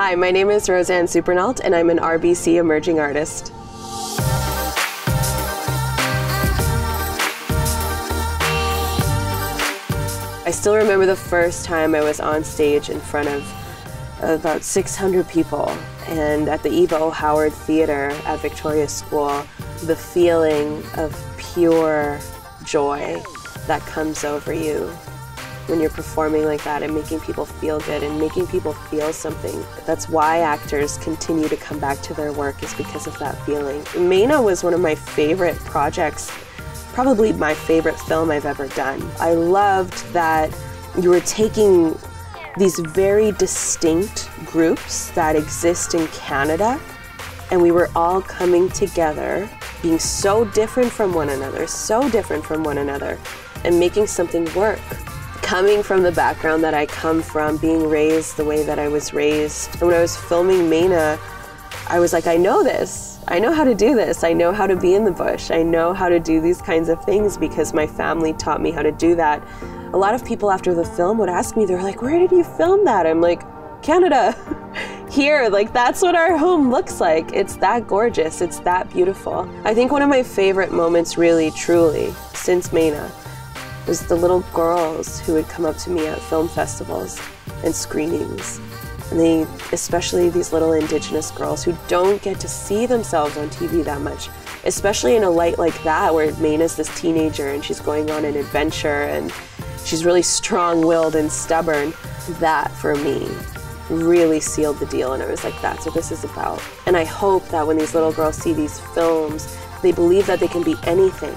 Hi, my name is Roseanne Supernault, and I'm an RBC emerging artist. I still remember the first time I was on stage in front of about 600 people, and at the Eva O. Howard Theatre at Victoria School, the feeling of pure joy that comes over you when you're performing like that and making people feel good and making people feel something. That's why actors continue to come back to their work, is because of that feeling. Mena was one of my favorite projects, probably my favorite film I've ever done. I loved that you were taking these very distinct groups that exist in Canada, and we were all coming together, being so different from one another, and making something work. Coming from the background that I come from, being raised the way that I was raised, and when I was filming Mena, I was like, I know this. I know how to do this. I know how to be in the bush. I know how to do these kinds of things because my family taught me how to do that. A lot of people after the film would ask me, they're like, where did you film that? I'm like, Canada, here, like that's what our home looks like. It's that gorgeous, it's that beautiful. I think one of my favorite moments really, truly, since Mena, was the little girls who would come up to me at film festivals and screenings. And they, especially these little Indigenous girls who don't get to see themselves on TV that much, especially in a light like that where Maina's this teenager and she's going on an adventure and she's really strong-willed and stubborn. That, for me, really sealed the deal, and I was like, that's what this is about. And I hope that when these little girls see these films, they believe that they can be anything.